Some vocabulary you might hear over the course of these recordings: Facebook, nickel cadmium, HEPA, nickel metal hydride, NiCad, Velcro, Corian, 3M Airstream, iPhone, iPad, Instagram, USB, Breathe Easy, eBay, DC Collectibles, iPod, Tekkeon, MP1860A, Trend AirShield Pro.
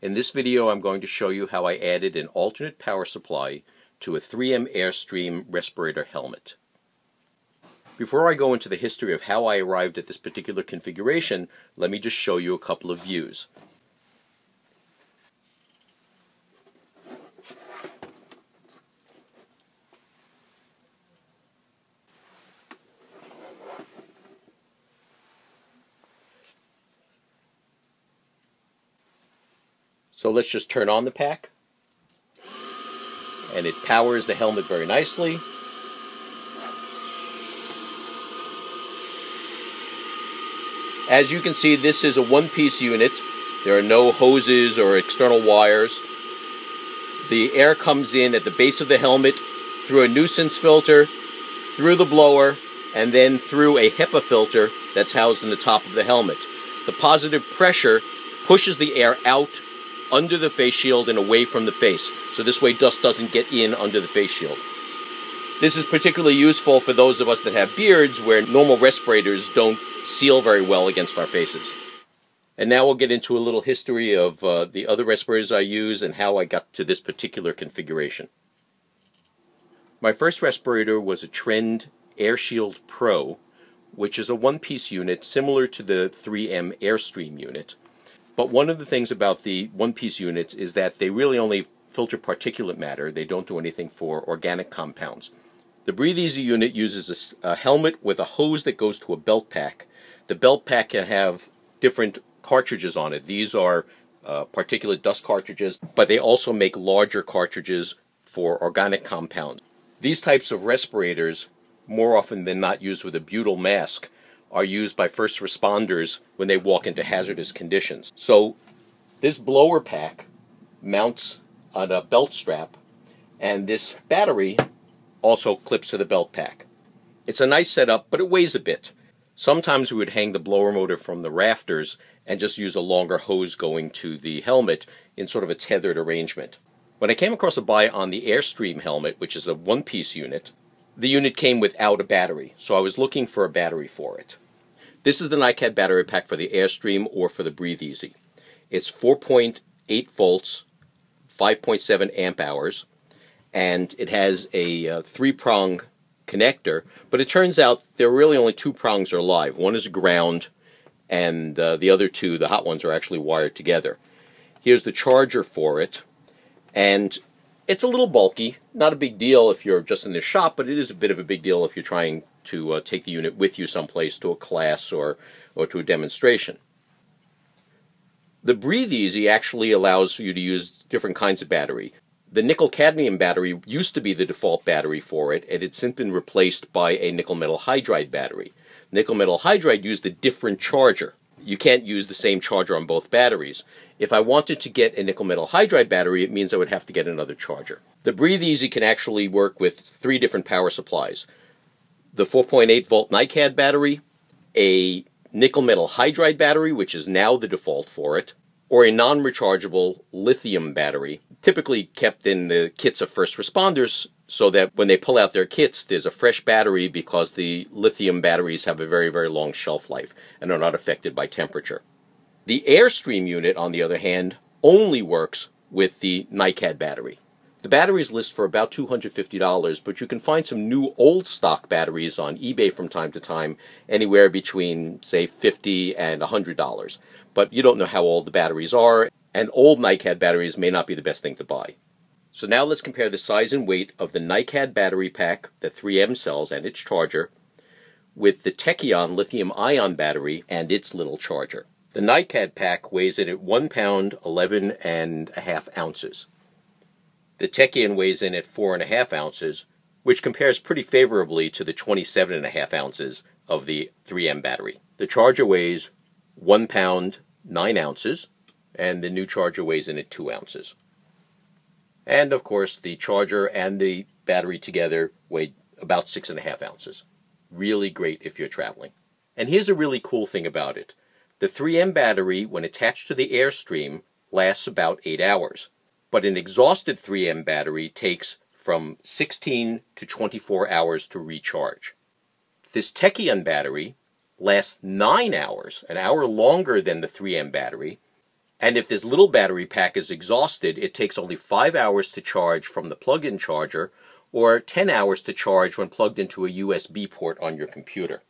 In this video I'm going to show you how I added an alternate power supply to a 3M Airstream respirator helmet. Before I go into the history of how I arrived at this particular configuration, let me just show you a couple of views. So let's just turn on the pack, and it powers the helmet very nicely. As you can see, this is a one-piece unit. There are no hoses or external wires. The air comes in at the base of the helmet, through a nuisance filter, through the blower, and then through a HEPA filter that's housed in the top of the helmet. The positive pressure pushes the air out under the face shield and away from the face, so this way dust doesn't get in under the face shield. This is particularly useful for those of us that have beards, where normal respirators don't seal very well against our faces. And now we'll get into a little history of the other respirators I use and how I got to this particular configuration. My first respirator was a Trend AirShield Pro, which is a one-piece unit similar to the 3M Airstream unit. But one of the things about the one-piece units is that they really only filter particulate matter. They don't do anything for organic compounds. The Breathe Easy unit uses a helmet with a hose that goes to a belt pack. The belt pack can have different cartridges on it. These are particulate dust cartridges, but they also make larger cartridges for organic compounds. These types of respirators, more often than not used with a butyl mask, are used by first responders when they walk into hazardous conditions. So this blower pack mounts on a belt strap, and this battery also clips to the belt pack. It's a nice setup, but it weighs a bit. Sometimes we would hang the blower motor from the rafters and just use a longer hose going to the helmet in sort of a tethered arrangement. When I came across a buy on the Airstream helmet, which is a one-piece unit, the unit came without a battery, so I was looking for a battery for it. This is the NiCad battery pack for the Airstream or for the Breathe Easy. It's 4.8 volts, 5.7 amp hours, and it has a three-prong connector, but it turns out there are really only two prongs are live. One is ground, and the other two, the hot ones, are actually wired together. Here's the charger for it, and it's a little bulky, not a big deal if you're just in the shop, but it is a bit of a big deal if you're trying to take the unit with you someplace to a class or to a demonstration. The Breathe Easy actually allows you to use different kinds of battery. The nickel cadmium battery used to be the default battery for it, and it's since been replaced by a nickel metal hydride battery. Nickel metal hydride used a different charger. You can't use the same charger on both batteries. If I wanted to get a nickel metal hydride battery, it means I would have to get another charger. The Breathe Easy can actually work with three different power supplies. The 4.8 volt NiCad battery, a nickel metal hydride battery, which is now the default for it, or a non-rechargeable lithium battery, typically kept in the kits of first responders so that when they pull out their kits, there's a fresh battery, because the lithium batteries have a very, very long shelf life and are not affected by temperature. The Airstream unit, on the other hand, only works with the NiCad battery. The batteries list for about $250, but you can find some new old stock batteries on eBay from time to time, anywhere between, say, $50 and $100. But you don't know how old the batteries are, and old NiCad batteries may not be the best thing to buy. So now let's compare the size and weight of the NiCad battery pack that 3M sells and its charger with the Tekkeon lithium-ion battery and its little charger. The NiCad pack weighs in at 1 pound, 11.5 ounces. The Tekkeon weighs in at 4.5 ounces, which compares pretty favorably to the 27.5 ounces of the 3M battery. The charger weighs 1 pound, 9 ounces, and the new charger weighs in at 2 ounces. And of course, the charger and the battery together weigh about 6.5 ounces. Really great if you're traveling. And here's a really cool thing about it. The 3M battery, when attached to the Airstream, lasts about 8 hours. But an exhausted 3M battery takes from 16 to 24 hours to recharge. This Tekkeon battery lasts 9 hours, an hour longer than the 3M battery, And if this little battery pack is exhausted, it takes only 5 hours to charge from the plug-in charger, or 10 hours to charge when plugged into a USB port on your computer.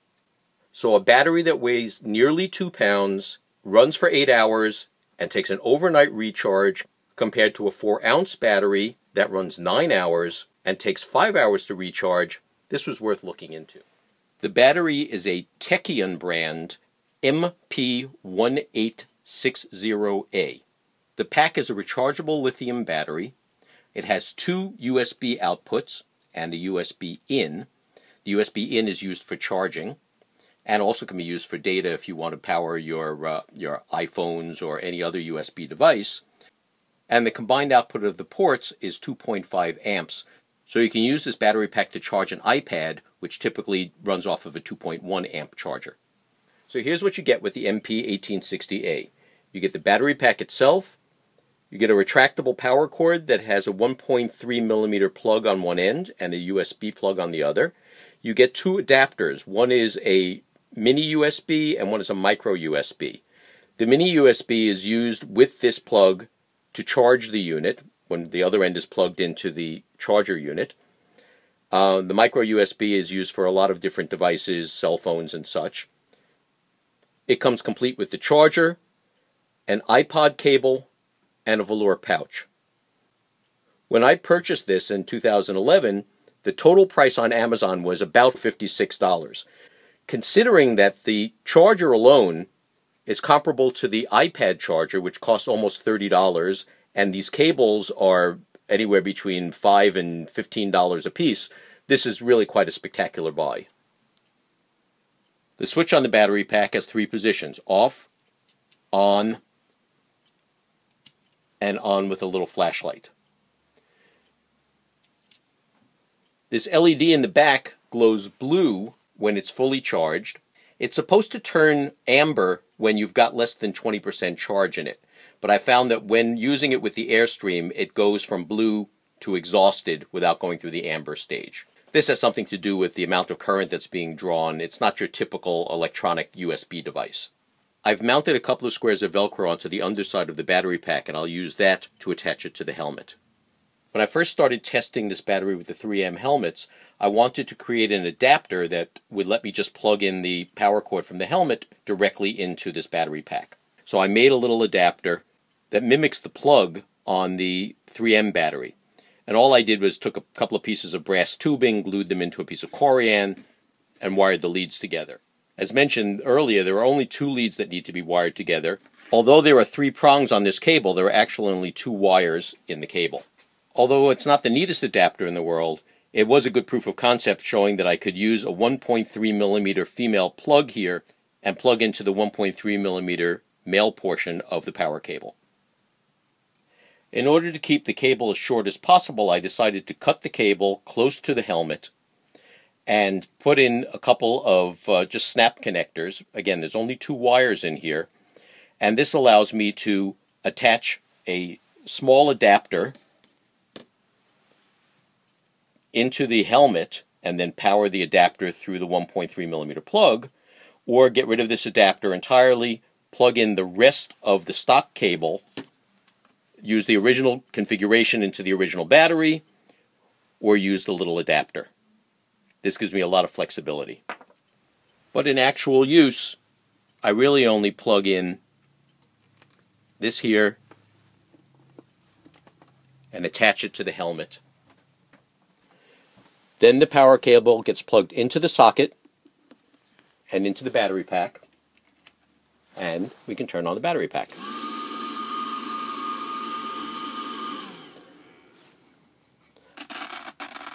So a battery that weighs nearly 2 pounds, runs for 8 hours, and takes an overnight recharge compared to a 4-ounce battery that runs 9 hours and takes 5 hours to recharge, this was worth looking into. The battery is a Tekkeon brand MP1860A. The pack is a rechargeable lithium battery. It has 2 USB outputs and a USB in. The USB in is used for charging and also can be used for data if you want to power your iPhones or any other USB device. And the combined output of the ports is 2.5 amps. So you can use this battery pack to charge an iPad, which typically runs off of a 2.1 amp charger. So here's what you get with the MP1860A. You get the battery pack itself, you get a retractable power cord that has a 1.3 millimeter plug on one end and a USB plug on the other. You get 2 adapters. One is a mini USB and one is a micro USB. The mini USB is used with this plug to charge the unit when the other end is plugged into the charger unit. The micro USB is used for a lot of different devices, cell phones and such. It comes complete with the charger, an iPod cable, and a velour pouch. When I purchased this in 2011, the total price on Amazon was about $56. Considering that the charger alone is comparable to the iPad charger, which costs almost $30, and these cables are anywhere between $5 and $15 a piece, this is really quite a spectacular buy. The switch on the battery pack has 3 positions: off, on, and on with a little flashlight. This LED in the back glows blue when it's fully charged. It's supposed to turn amber when you've got less than 20% charge in it, but I found that when using it with the Airstream, it goes from blue to exhausted without going through the amber stage. This has something to do with the amount of current that's being drawn. It's not your typical electronic USB device. I've mounted a couple of squares of Velcro onto the underside of the battery pack, and I'll use that to attach it to the helmet. When I first started testing this battery with the 3M helmets, I wanted to create an adapter that would let me just plug in the power cord from the helmet directly into this battery pack. So I made a little adapter that mimics the plug on the 3M battery. And all I did was took a couple of pieces of brass tubing, glued them into a piece of Corian, and wired the leads together. As mentioned earlier, there are only 2 leads that need to be wired together. Although there are 3 prongs on this cable, there are actually only 2 wires in the cable. Although it's not the neatest adapter in the world, it was a good proof of concept showing that I could use a 1.3 millimeter female plug here and plug into the 1.3 millimeter male portion of the power cable. In order to keep the cable as short as possible, I decided to cut the cable close to the helmet and put in a couple of just snap connectors. Again, there's only 2 wires in here, and this allows me to attach a small adapter into the helmet and then power the adapter through the 1.3 millimeter plug, or get rid of this adapter entirely, plug in the rest of the stock cable, use the original configuration into the original battery, or use the little adapter. This gives me a lot of flexibility. But in actual use, I really only plug in this here and attach it to the helmet. Then the power cable gets plugged into the socket and into the battery pack, and we can turn on the battery pack.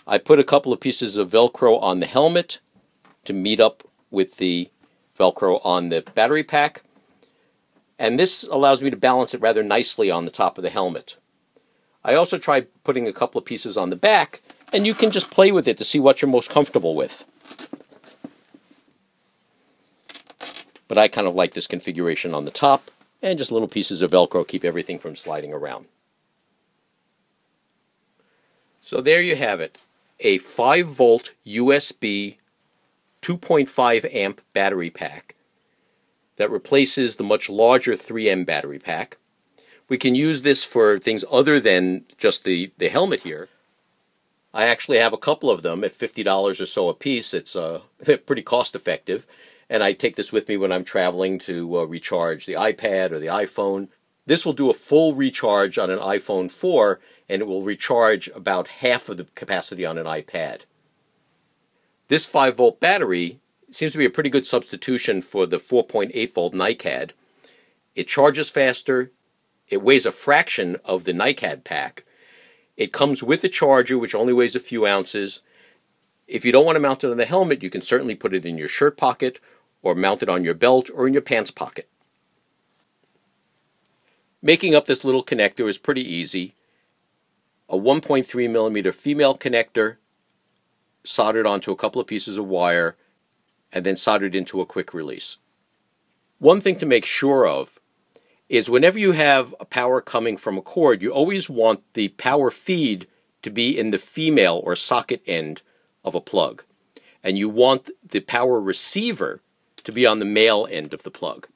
I put a couple of pieces of Velcro on the helmet to meet up with the Velcro on the battery pack, and this allows me to balance it rather nicely on the top of the helmet. I also tried putting a couple of pieces on the back, and you can just play with it to see what you're most comfortable with. But I kind of like this configuration on the top, and just little pieces of Velcro keep everything from sliding around. So there you have it, a 5-volt USB 2.5 amp battery pack that replaces the much larger 3M battery pack. We can use this for things other than just the helmet here. I actually have a couple of them at $50 or so a piece. It's pretty cost effective. And I take this with me when I'm traveling to recharge the iPad or the iPhone. This will do a full recharge on an iPhone 4, and it will recharge about half of the capacity on an iPad. This 5-volt battery seems to be a pretty good substitution for the 4.8-volt NiCad. It charges faster. It weighs a fraction of the NiCad pack. It comes with a charger, which only weighs a few ounces. If you don't want to mount it on the helmet, you can certainly put it in your shirt pocket or mount it on your belt or in your pants pocket. Making up this little connector is pretty easy. A 1.3 millimeter female connector soldered onto a couple of pieces of wire and then soldered into a quick release. One thing to make sure of is whenever you have a power coming from a cord, you always want the power feed to be in the female or socket end of a plug. And you want the power receiver to be on the male end of the plug.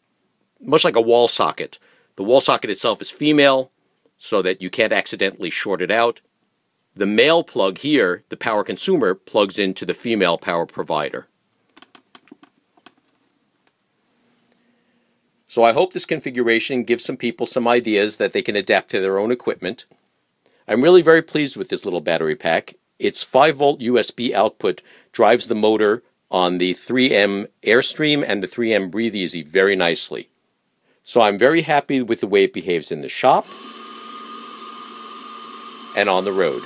Much like a wall socket. The wall socket itself is female so that you can't accidentally short it out. The male plug here, the power consumer, plugs into the female power provider. So I hope this configuration gives some people some ideas that they can adapt to their own equipment. I'm really very pleased with this little battery pack. Its 5-volt USB output drives the motor on the 3M Airstream and the 3M Breathe Easy very nicely. So I'm very happy with the way it behaves in the shop and on the road.